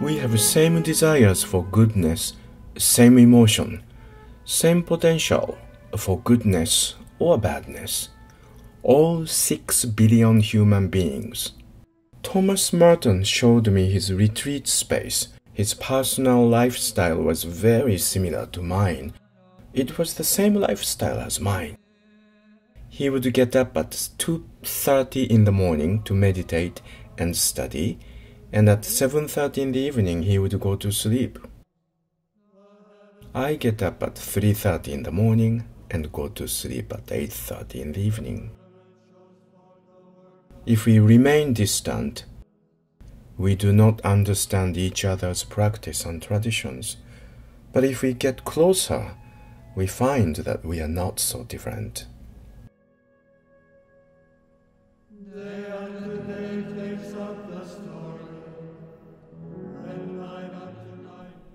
We have same desires for goodness, same emotion, same potential for goodness or badness, all 6 billion human beings. Thomas Merton showed me his retreat space. His personal lifestyle was very similar to mine. It was the same lifestyle as mine. He would get up at 2:30 in the morning to meditate and study, and at 7:30 in the evening he would go to sleep. I get up at 3:30 in the morning and go to sleep at 8:30 in the evening. If we remain distant, we do not understand each other's practice and traditions. But if we get closer, we find that we are not so different.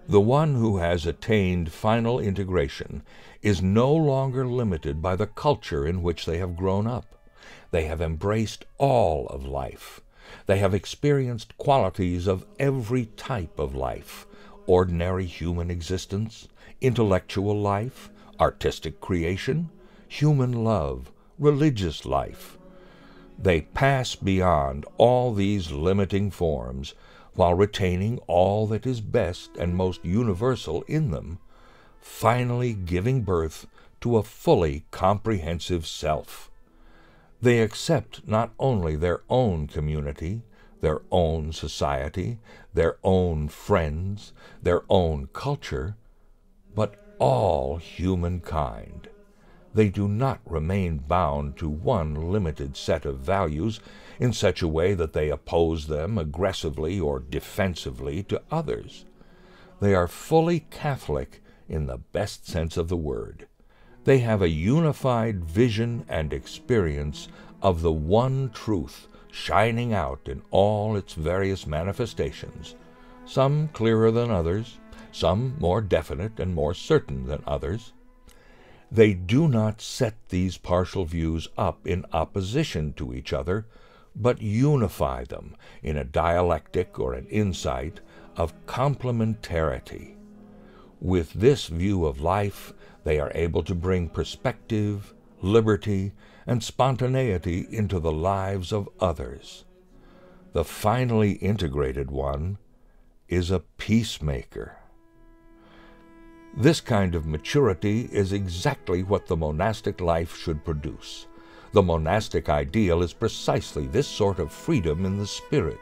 The one who has attained final integration is no longer limited by the culture in which they have grown up. They have embraced all of life. They have experienced qualities of every type of life: ordinary human existence, intellectual life, artistic creation, human love, religious life. They pass beyond all these limiting forms while retaining all that is best and most universal in them, finally giving birth to a fully comprehensive self. They accept not only their own community, their own society, their own friends, their own culture, but all humankind. They do not remain bound to one limited set of values in such a way that they oppose them aggressively or defensively to others. They are fully Catholic in the best sense of the word. They have a unified vision and experience of the one truth shining out in all its various manifestations, some clearer than others, some more definite and more certain than others. They do not set these partial views up in opposition to each other, but unify them in a dialectic or an insight of complementarity. With this view of life, they are able to bring perspective, liberty, and spontaneity into the lives of others. The finally integrated one is a peacemaker. This kind of maturity is exactly what the monastic life should produce. The monastic ideal is precisely this sort of freedom in the spirit,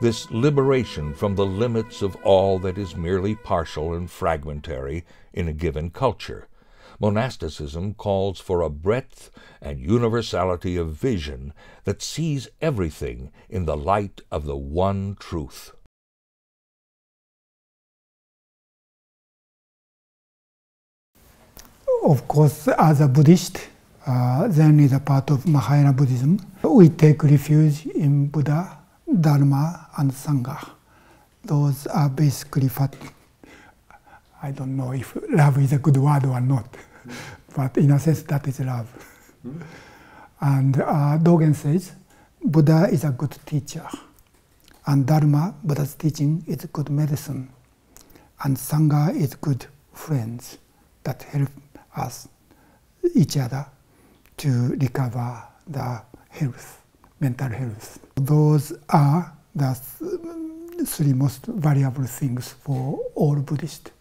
this liberation from the limits of all that is merely partial and fragmentary in a given culture. Monasticism calls for a breadth and universality of vision that sees everything in the light of the one truth. Of course, as a Buddhist, Zen is a part of Mahayana Buddhism. We take refuge in Buddha, Dharma, and Sangha. Those are basically what, I don't know if love is a good word or not, but in a sense that is love. And Dogen says, Buddha is a good teacher, and Dharma, Buddha's teaching, is good medicine, and Sangha is good friends that help us, each other, to recover the health, mental health. Those are the three most valuable things for all Buddhists.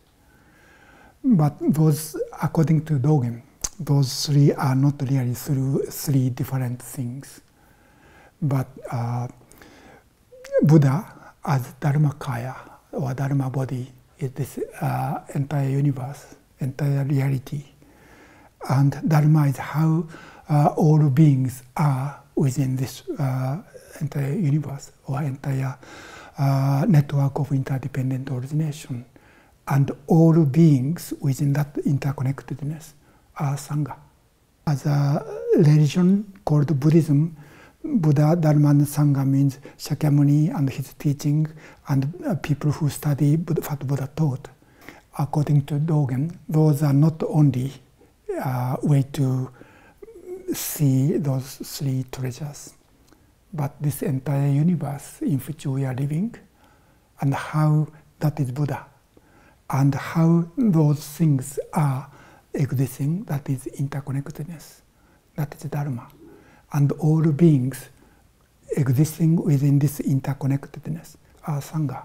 But those, according to Dogen, those three are not really three different things. But Buddha, as Dharmakaya, or Dharma body, is this entire universe, entire reality. And Dharma is how all beings are within this entire universe or entire network of interdependent origination, and all beings within that interconnectedness are Sangha. As a religion called Buddhism, Buddha, Dharma, and Sangha means Shakyamuni and his teaching, and people who study what Buddha taught. According to Dogen, those are not only a way to see those three treasures, but this entire universe in which we are living, and how that is Buddha, and how those things are existing, that is interconnectedness, that is Dharma. And all beings existing within this interconnectedness are Sangha.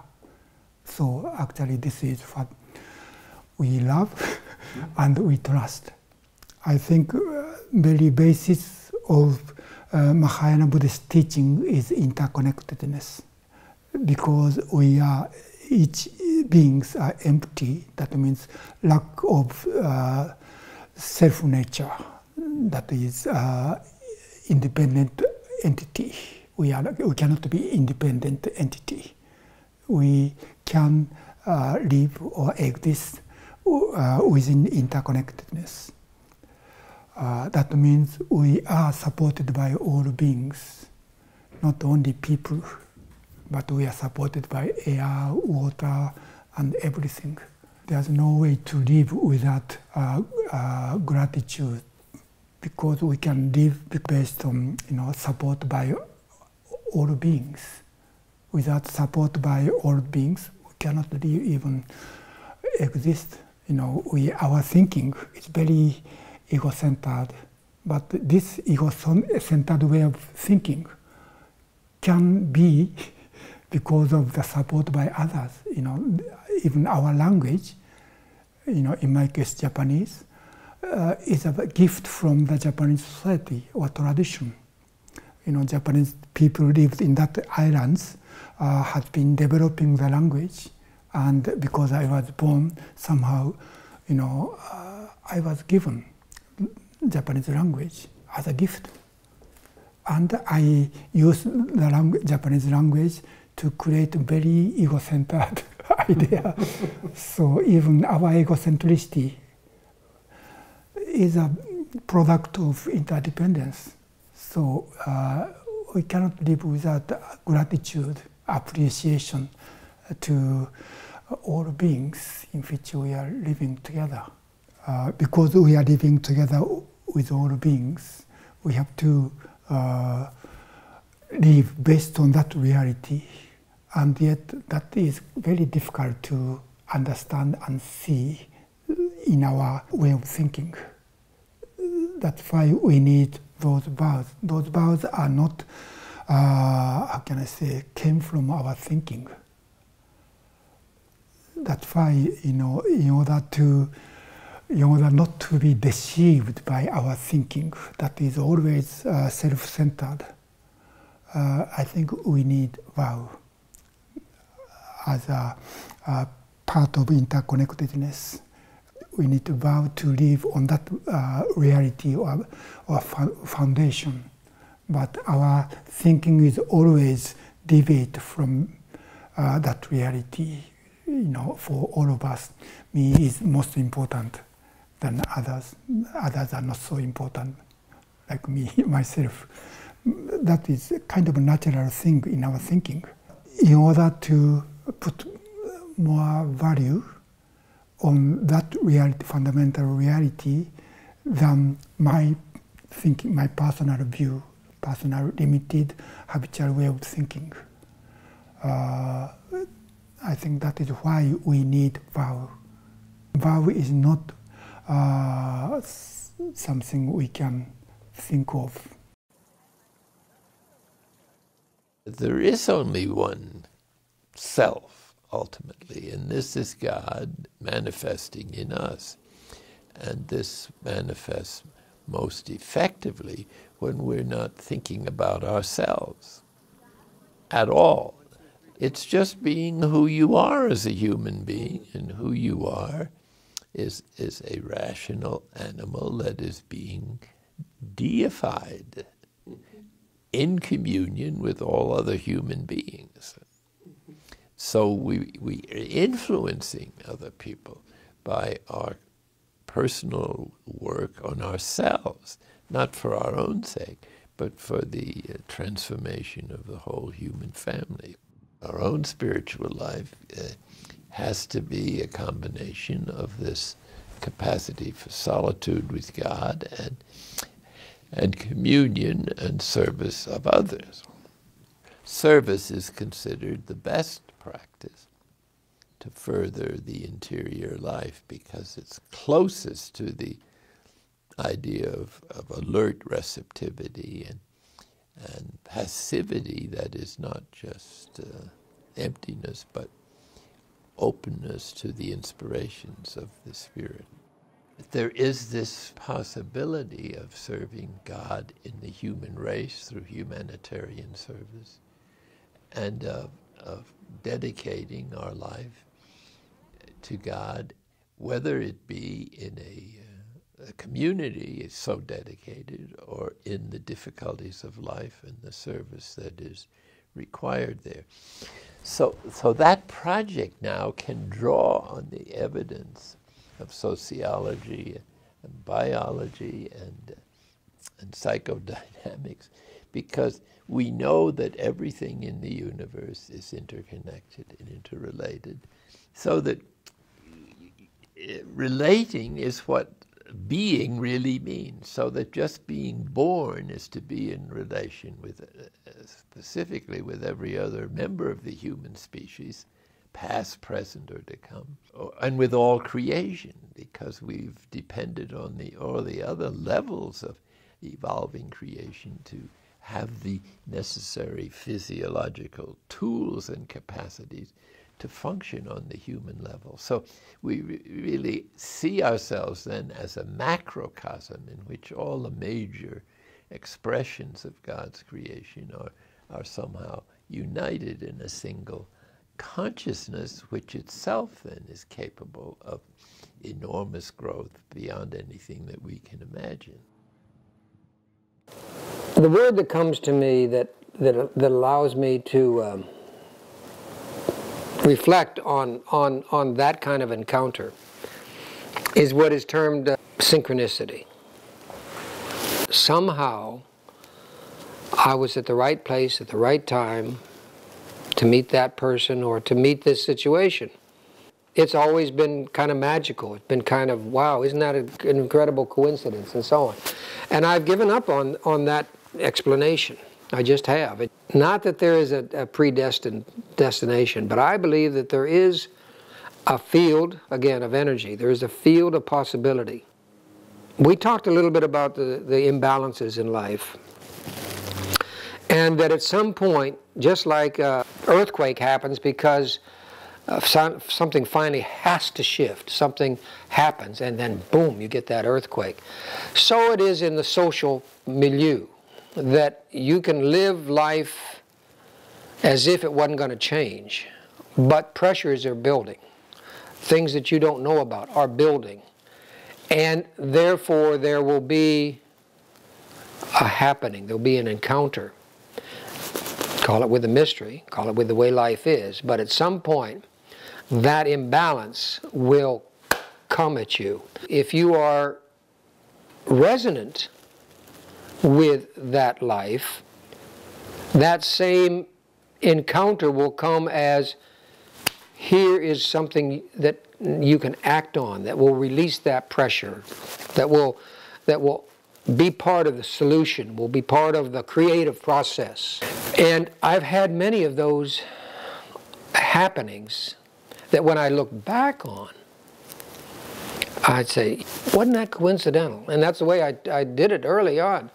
So actually this is what we love and we trust. I think very basis of Mahayana Buddhist teaching is interconnectedness, because we are, each beings are empty, that means lack of self-nature, that is independent entity. We cannot be independent entity. We can live or exist within interconnectedness. That means we are supported by all beings, not only people, but we are supported by air, water, and everything. There's no way to live without gratitude, because we can live based on, support by all beings. Without support by all beings, we cannot live, even exist. Our thinking is very ego-centered, but this ego-centered way of thinking can be because of the support by others. Even our language, in my case Japanese, is a gift from the Japanese society or tradition. Japanese people lived in that islands, had been developing the language, and because I was born, somehow, I was given Japanese language as a gift, and I used the Japanese language to create very ego-centered idea. So even our egocentricity is a product of interdependence. So we cannot live without gratitude, appreciation to all beings in which we are living together. Because we are living together with all beings, we have to live based on that reality, and yet that is very difficult to understand and see in our way of thinking. That's why we need those vows. Those vows are not, how can I say, came from our thinking. That's why, in order not to be deceived by our thinking, that is always self-centered, I think we need vow as a part of interconnectedness. We need to vow to live on that reality or foundation. But our thinking is always deviated from that reality. For all of us, me is most important than others. Others are not so important, like me, myself. That is a kind of a natural thing in our thinking. In order to put more value on that reality, fundamental reality, than my thinking, my personal view, personal limited habitual way of thinking. I think that is why we need vow. Vow is not something we can think of. There is only one self, ultimately, and this is God manifesting in us. And this manifests most effectively when we're not thinking about ourselves at all. It's just being who you are as a human being, and who you are is a rational animal that is being deified in communion with all other human beings. So we are influencing other people by our personal work on ourselves, not for our own sake, but for the transformation of the whole human family. Our own spiritual life has to be a combination of this capacity for solitude with God and communion and service of others. Service is considered the best practice to further the interior life because it's closest to the idea of alert receptivity and passivity that is not just emptiness, but openness to the inspirations of the Spirit. There is this possibility of serving God in the human race through humanitarian service and of dedicating our life to God, whether it be in a community is so dedicated or in the difficulties of life and the service that is required there. So that project now can draw on the evidence of sociology and biology and psychodynamics, because we know that everything in the universe is interconnected and interrelated, so that relating is what being really means, so that just being born is to be in relation with, specifically with every other member of the human species, past, present, or to come, and with all creation, because we've depended on all the other levels of evolving creation to have the necessary physiological tools and capacities to function on the human level. So we really see ourselves then as a macrocosm in which all the major expressions of God's creation are somehow united in a single consciousness, which itself then is capable of enormous growth beyond anything that we can imagine. The word that comes to me that allows me to reflect on that kind of encounter is what is termed synchronicity. Somehow, I was at the right place at the right time to meet that person or to meet this situation. It's always been kind of magical. It's been kind of, wow, isn't that an incredible coincidence, and so on. And I've given up on that explanation. I just have. Not that there is a predestined destination, but I believe that there is a field, again, of energy. There is a field of possibility. We talked a little bit about the imbalances in life, and that at some point, just like an earthquake happens because something finally has to shift, something happens, and then boom, you get that earthquake. So it is in the social milieu, that you can live life as if it wasn't going to change, but pressures are building. Things that you don't know about are building, and therefore there will be a happening, there will be an encounter. Call it with a mystery, call it with the way life is, but at some point that imbalance will come at you. If you are resonant with that life, that same encounter will come as, here is something that you can act on, that will release that pressure, that will be part of the solution, will be part of the creative process. And I've had many of those happenings that when I look back on, I'd say, wasn't that coincidental? And that's the way I did it early on.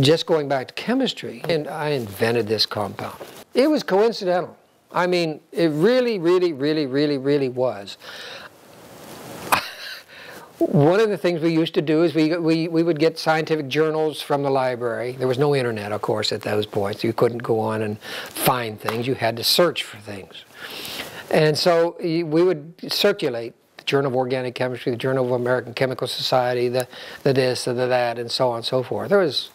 Just going back to chemistry, and I invented this compound. It was coincidental. I mean, it really, really, really, really, really was. One of the things we used to do is we would get scientific journals from the library. There was no internet, of course, at those points. You couldn't go on and find things. You had to search for things. And so we would circulate the Journal of Organic Chemistry, the Journal of American Chemical Society, the this, the that, and so on and so forth. There was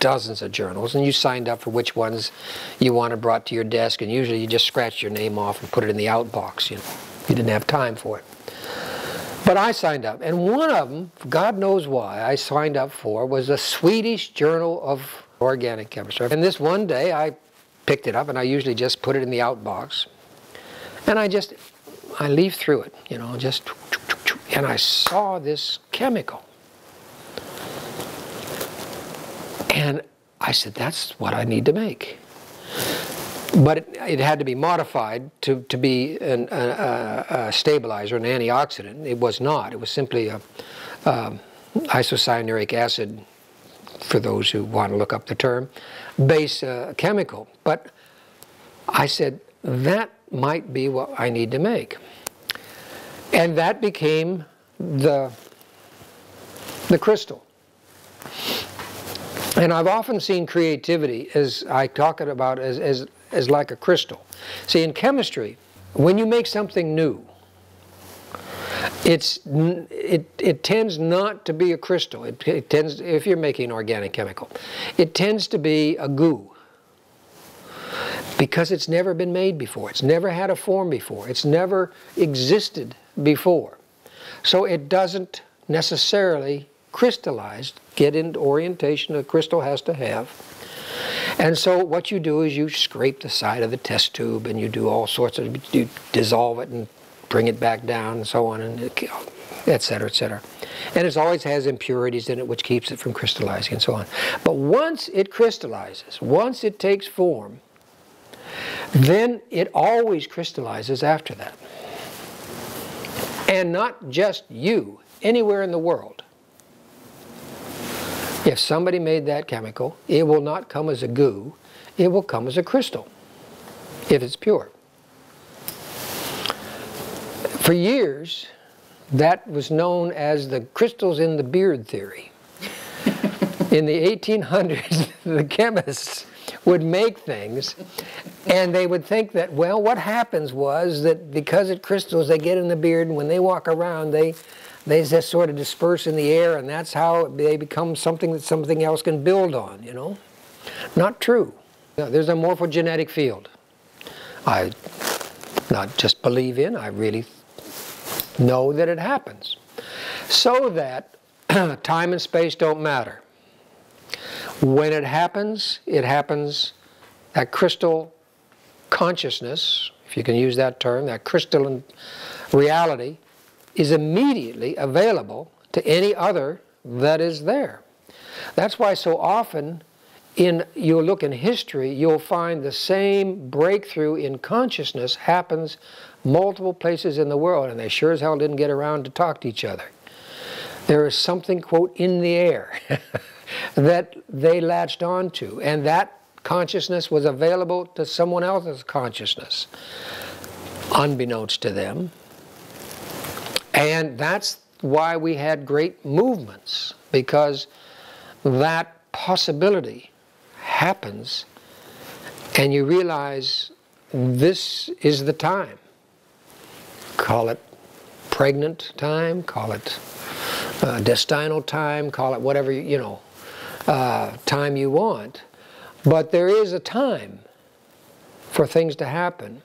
dozens of journals, and you signed up for which ones you wanted brought to your desk, and usually you just scratched your name off and put it in the outbox. You know, you didn't have time for it. But I signed up, and one of them, God knows why, I signed up for was the Swedish Journal of Organic Chemistry. And this one day I picked it up, and I usually just put it in the outbox, and I leafed through it, you know, just, and I saw this chemical. And I said, that's what I need to make. But it had to be modified to be a stabilizer, an antioxidant. It was not. It was simply isocyanuric acid, for those who want to look up the term, base chemical. But I said, that might be what I need to make. And that became the crystal. And I've often seen creativity, as I talk about, as like a crystal. See, in chemistry, when you make something new, it tends not to be a crystal. It tends, if you're making organic chemical, it tends to be a goo. Because it's never been made before. It's never had a form before. It's never existed before. So it doesn't necessarily crystallize, get into orientation a crystal has to have. And so what you do is you scrape the side of the test tube, and you do all sorts of, you dissolve it and bring it back down and so on, and et cetera, et cetera. And it always has impurities in it, which keeps it from crystallizing and so on. But once it crystallizes, once it takes form, then it always crystallizes after that. And not just you, anywhere in the world. If somebody made that chemical, it will not come as a goo, it will come as a crystal, if it's pure. For years, that was known as the crystals in the beard theory. In the 1800s, the chemists would make things, and they would think that, well, what happens was that because it crystals, they get in the beard, and when they walk around, they just sort of disperse in the air, and that's how they become something that something else can build on, you know? Not true. No, there's a morphogenetic field. I not just believe in, I really know that it happens. So that time and space don't matter. When it happens at crystal consciousness, if you can use that term, that crystalline reality, is immediately available to any other that is there. That's why so often you'll look in history, you'll find the same breakthrough in consciousness happens multiple places in the world, and they sure as hell didn't get around to talk to each other. There is something, quote, in the air that they latched on to, and that consciousness was available to someone else's consciousness, unbeknownst to them. And that's why we had great movements, because that possibility happens and you realize this is the time. Call it pregnant time, call it destinal time, call it whatever, you know, time you want. But there is a time for things to happen.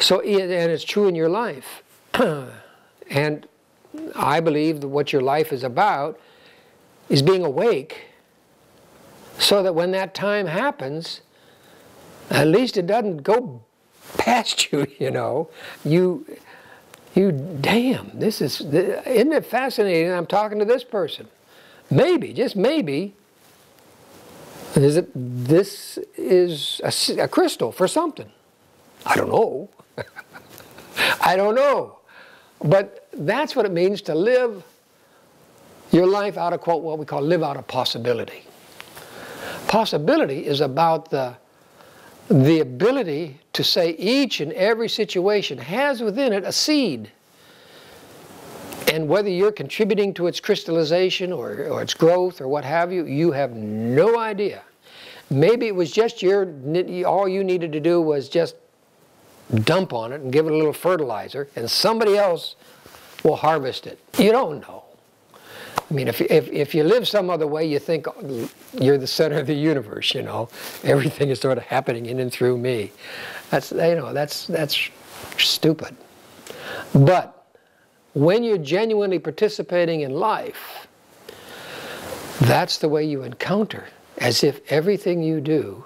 So, and it's true in your life. And I believe that what your life is about is being awake, so that when that time happens, at least it doesn't go past you, you know. You damn, isn't it fascinating I'm talking to this person? Maybe, just maybe, this is a crystal for something. I don't know. I don't know. But that's what it means to live your life out of, quote, what we call live out of possibility. Possibility is about the ability to say each and every situation has within it a seed. And whether you're contributing to its crystallization or its growth or what have you, you have no idea. Maybe it was just all you needed to do was just dump on it and give it a little fertilizer, and somebody else will harvest it. You don't know. I mean, if you live some other way, you think you're the center of the universe, you know. Everything is sort of happening in and through me. That's, you know, that's stupid. But when you're genuinely participating in life, that's the way you encounter, as if everything you do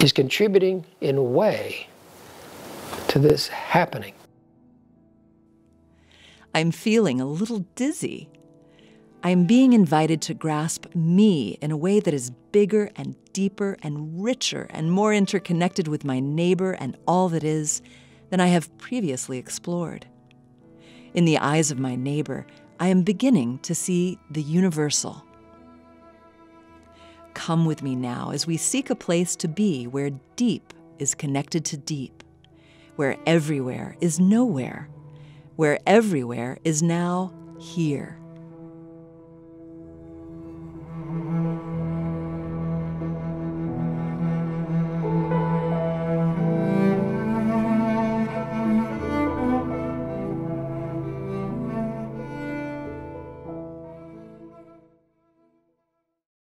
is contributing in a way to this happening. I'm feeling a little dizzy. I'm being invited to grasp me in a way that is bigger and deeper and richer and more interconnected with my neighbor and all that is than I have previously explored. In the eyes of my neighbor, I am beginning to see the universal. Come with me now as we seek a place to be where deep is connected to deep, where everywhere is nowhere, where everywhere is now here.